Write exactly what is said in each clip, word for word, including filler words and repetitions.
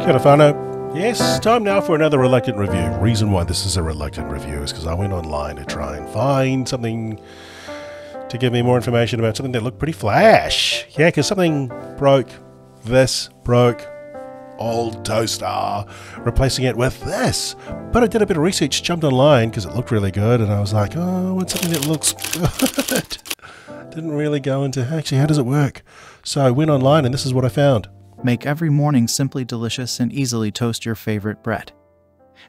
Kia ora whanau. Yes, time now for another reluctant review. Reason why this is a reluctant review is because I went online to try and find something to give me more information about something that looked pretty flash. Yeah, because something broke. This broke. Old toaster, replacing it with this. But I did a bit of research, jumped online because it looked really good, and I was like, oh, what's something that looks good? Didn't really go into actually how does it work. So I went online, and this is what I found. Make every morning simply delicious and easily toast your favorite bread,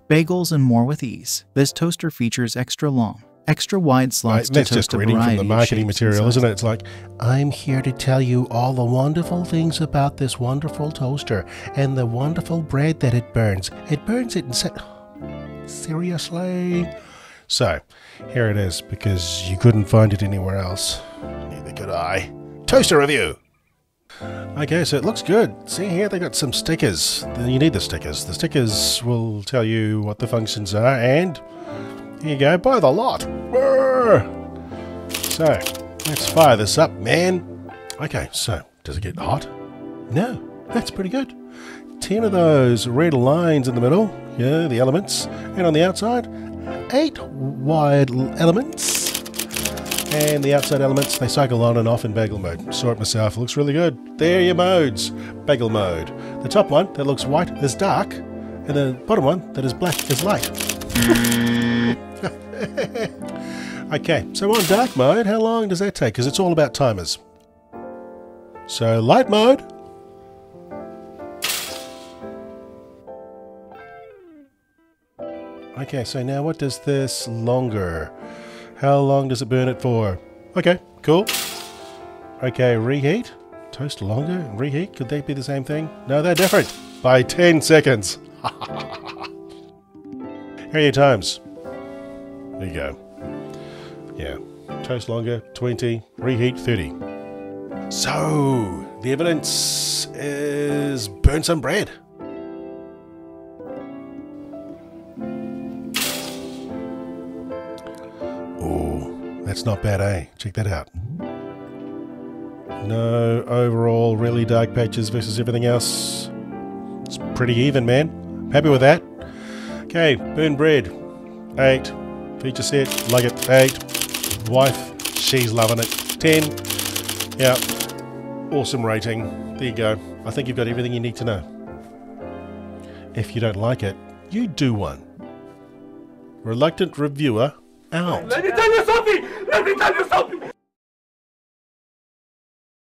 bagels, and more with ease. This toaster features extra long, extra wide slots right, to toast just a variety. That's just reading from the marketing material, isn't it? It's like, I'm here to tell you all the wonderful things about this wonderful toaster and the wonderful bread that it burns. It burns it and said, seriously? So, here it is, because you couldn't find it anywhere else. Neither could I. Toaster review! Okay, so it looks good. See here, they got some stickers. You need the stickers. The stickers will tell you what the functions are, and here you go, buy the lot. So, let's fire this up, man. Okay, so, does it get hot? No, that's pretty good. ten of those red lines in the middle, yeah, the elements. And on the outside, eight wide elements. And the outside elements, they cycle on and off in bagel mode. Saw it myself, looks really good. There are your modes, bagel mode. The top one, that looks white, is dark. And the bottom one, that is black, is light. Okay, so on dark mode, how long does that take? Because it's all about timers. So light mode. Okay, so now what does this longer? How long does it burn it for? Okay, cool. Okay, reheat. Toast longer and reheat. Could they be the same thing? No, they're different. By ten seconds. Here are your times. There you go. Yeah. Toast longer, twenty. Reheat, thirty. So, the evidence is burn some bread. Oh, that's not bad, eh? Check that out. No overall really dark patches versus everything else. It's pretty even, man. Happy with that. Okay, burn bread. Eight. Feature set, like it, eight. Wife, she's loving it, ten. Yeah, awesome rating. There you go. I think you've got everything you need to know. If you don't like it, you do one. Reluctant reviewer out. Let me tell you something! Let me tell you something!